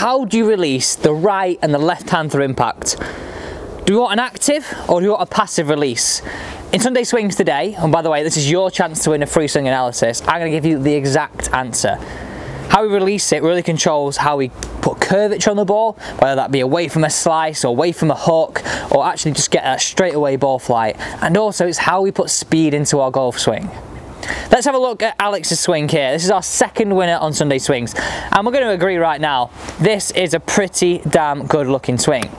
how do you release the right and the left hand through impact? Do you want an active or do you want a passive release? In Sunday Swings today, and by the way, this is your chance to win a free swing analysis, I'm going to give you the exact answer. How we release it really controls how we put curvature on the ball, whether that be away from a slice or away from a hook, or actually just get that straight away ball flight. And also it's how we put speed into our golf swing. Let's have a look at Alex's swing here. This is our second winner on Sunday Swings. And we're going to agree right now, this is a pretty damn good looking swing.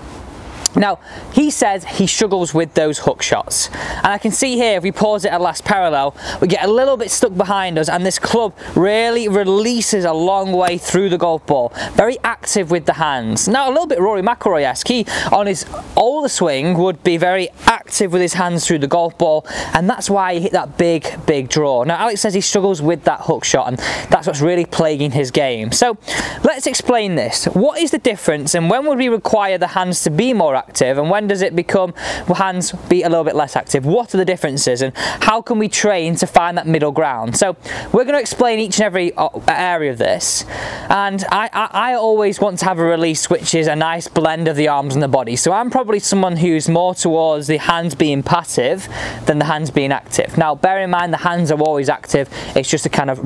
Now, he says he struggles with those hook shots. And I can see here, if we pause it at last parallel, we get a little bit stuck behind us and this club really releases a long way through the golf ball. Very active with the hands. Now, a little bit Rory McIlroy-esque. He, on his older swing, would be very active with his hands through the golf ball, and that's why he hit that big, big draw. Now, Alex says he struggles with that hook shot, and that's what's really plaguing his game. So, let's explain this. What is the difference, and when would we require the hands to be more active, and when does it become hands be a little bit less active? What are the differences, and how can we train to find that middle ground? So we're going to explain each and every area of this, and I always want to have a release which is a nice blend of the arms and the body. So I'm probably someone who's more towards the hands being passive than the hands being active. Now bear in mind the hands are always active, it's just a kind of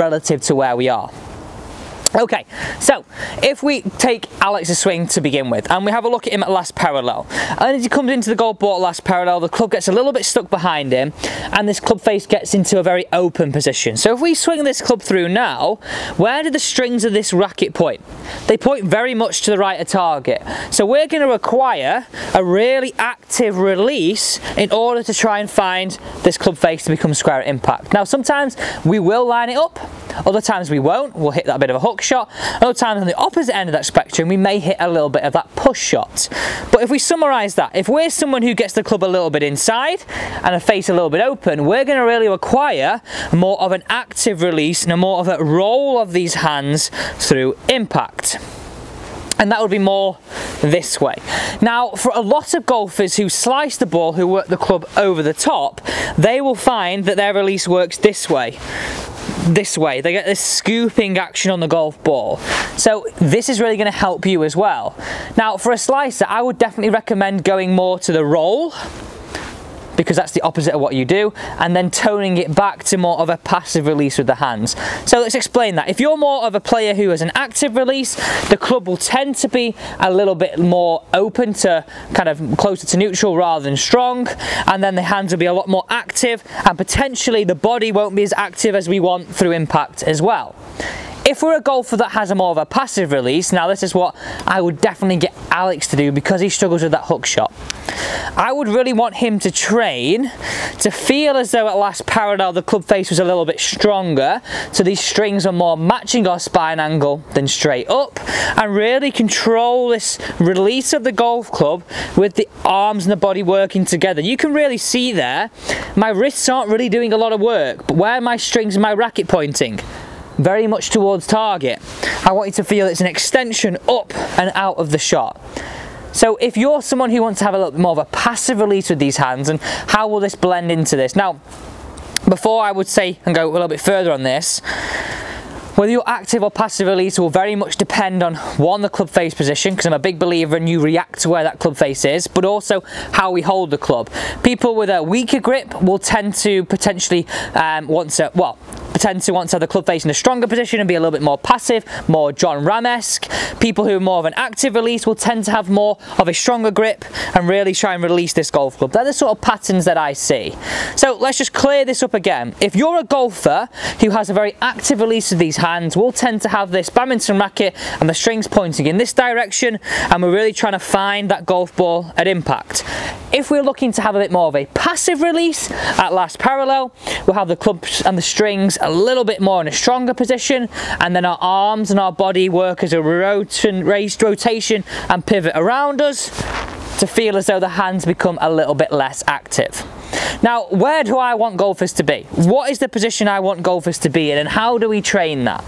relative to where we are. Okay, so if we take Alex's swing to begin with and we have a look at him at last parallel, and as he comes into the golf ball at last parallel, the club gets a little bit stuck behind him and this club face gets into a very open position. So if we swing this club through now, where do the strings of this racket point? They point very much to the right of target. So we're going to require a really active release in order to try and find this club face to become square at impact. Now sometimes we will line it up, other times we won't, we'll hit that bit of a hook shot. Other times on the opposite end of that spectrum we may hit a little bit of that push shot. But if we summarise that, if we're someone who gets the club a little bit inside and a face a little bit open, we're going to really require more of an active release and more of a roll of these hands through impact. And that would be more this way. Now, for a lot of golfers who slice the ball, who work the club over the top, they will find that their release works this way. They get this scooping action on the golf ball. So this is really going to help you as well. Now for a slicer, I would definitely recommend going more to the roll, because that's the opposite of what you do, and then toning it back to more of a passive release with the hands. So let's explain that. If you're more of a player who has an active release, the club will tend to be a little bit more open to kind of closer to neutral rather than strong, and then the hands will be a lot more active, and potentially the body won't be as active as we want through impact as well. If we're a golfer that has a more of a passive release, now this is what I would definitely get Alex to do because he struggles with that hook shot. I would really want him to train to feel as though at last parallel the club face was a little bit stronger, so these strings are more matching our spine angle than straight up, and really control this release of the golf club with the arms and the body working together. You can really see there, my wrists aren't really doing a lot of work, but where are my strings and my racket pointing? Very much towards target. I want you to feel it's an extension up and out of the shot. So if you're someone who wants to have a little bit more of a passive release with these hands, and how will this blend into this? Now, before I would say and go a little bit further on this, whether you're active or passive release will very much depend on, one, the club face position, because I'm a big believer in you react to where that club face is, but also how we hold the club. People with a weaker grip will tend to potentially want to have the club face in a stronger position and be a little bit more passive, more John Ram-esque. People who are more of an active release will tend to have more of a stronger grip and really try and release this golf club. They're the sort of patterns that I see. So let's just clear this up again. If you're a golfer who has a very active release of these hands, we'll tend to have this badminton racket and the strings pointing in this direction, and we're really trying to find that golf ball at impact. If we're looking to have a bit more of a passive release at last parallel, we'll have the clubs and the strings a little bit more in a stronger position, and then our arms and our body work as a rotation and pivot around us to feel as though the hands become a little bit less active. Now, where do I want golfers to be? What is the position I want golfers to be in, and how do we train that?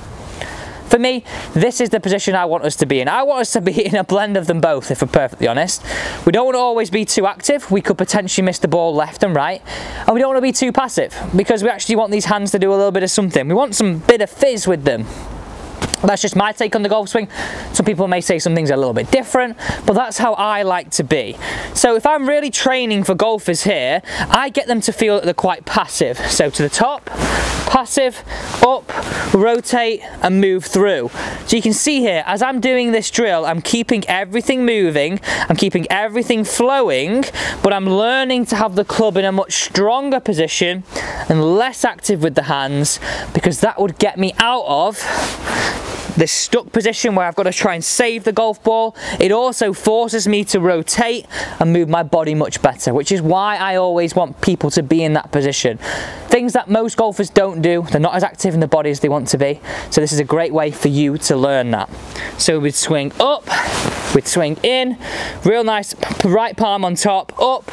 For me, this is the position I want us to be in. I want us to be in a blend of them both, if we're perfectly honest. We don't want to always be too active. We could potentially miss the ball left and right. And we don't want to be too passive, because we actually want these hands to do a little bit of something. We want some bit of fizz with them. That's just my take on the golf swing. Some people may say some things are a little bit different, but that's how I like to be. So if I'm really training for golfers here, I get them to feel that they're quite passive. So to the top, passive, up, rotate and move through. So you can see here, as I'm doing this drill, I'm keeping everything moving, I'm keeping everything flowing, but I'm learning to have the club in a much stronger position and less active with the hands, because that would get me out of this stuck position where I've got to try and save the golf ball. It also forces me to rotate and move my body much better, which is why I always want people to be in that position. Things that most golfers don't do, they're not as active in the body as they want to be. So this is a great way for you to learn that. So we'd swing up, we'd swing in, real nice, right palm on top, up,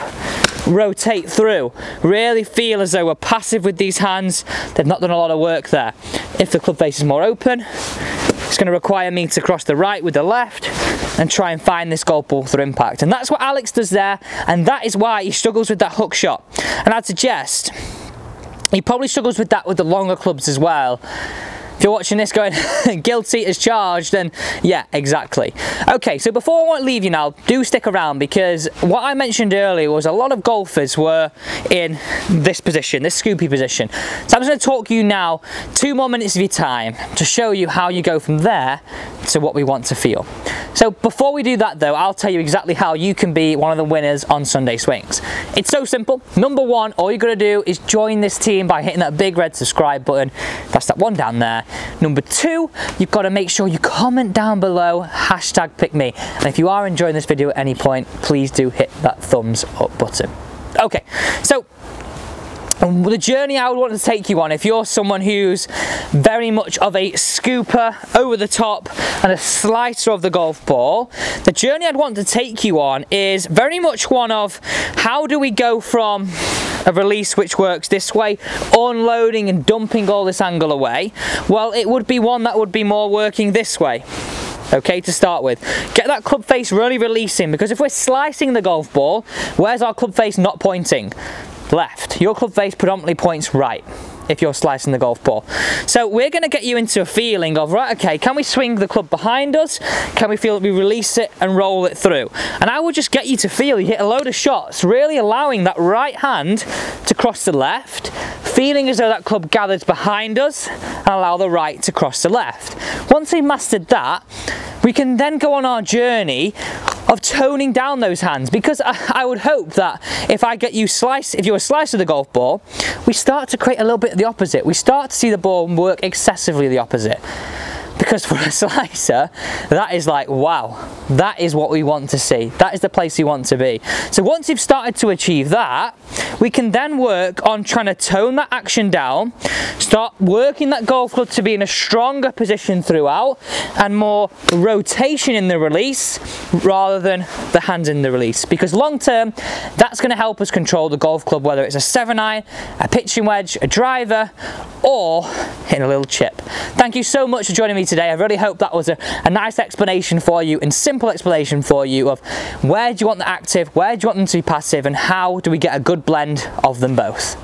rotate through. Really feel as though we're passive with these hands. They've not done a lot of work there. If the club face is more open, it's going to require me to cross the right with the left and try and find this golf ball through impact. And that's what Alex does there, and that is why he struggles with that hook shot. And I'd suggest he probably struggles with that with the longer clubs as well. If you're watching this going, guilty as charged, then yeah, exactly. Okay, so before I want to leave you now, do stick around, because what I mentioned earlier was a lot of golfers were in this position, this scoopy position. So I'm just going to talk you now 2 more minutes of your time to show you how you go from there to what we want to feel. So before we do that though, I'll tell you exactly how you can be one of the winners on Sunday Swings. It's so simple. Number 1, all you've got to do is join this team by hitting that big red subscribe button. That's that one down there. Number 2, you've got to make sure you comment down below, #PickMe. And if you are enjoying this video at any point, please do hit that thumbs up button. Okay, so the journey I would want to take you on, if you're someone who's very much of a scooper, over the top and a slicer of the golf ball, the journey I'd want to take you on is very much one of how do we go from a release which works this way, unloading and dumping all this angle away. Well, it would be one that would be more working this way. Okay, to start with, get that club face really releasing, because if we're slicing the golf ball, where's our club face not pointing? Left. Your club face predominantly points right if you're slicing the golf ball. So we're going to get you into a feeling of, right, okay, can we swing the club behind us? Can we feel that we release it and roll it through? And I will just get you to feel you hit a load of shots, really allowing that right hand to cross the left, feeling as though that club gathers behind us, and allow the right to cross the left. Once we've mastered that, we can then go on our journey of toning down those hands, because I would hope that if I get you slice, if you're a slicer of the golf ball, we start to create a little bit of the opposite. We start to see the ball work excessively the opposite, because for a slicer, that is like, wow, that is what we want to see. That is the place we want to be. So once you've started to achieve that, we can then work on trying to tone that action down, start working that golf club to be in a stronger position throughout and more rotation in the release rather than the hands in the release, because long term, that's going to help us control the golf club, whether it's a 7-iron, a pitching wedge, a driver, or hitting a little chip. Thank you so much for joining me today. I really hope that was a nice explanation for you, and simple explanation for you of where do you want the active, where do you want them to be passive, and how do we get a good blend of them both.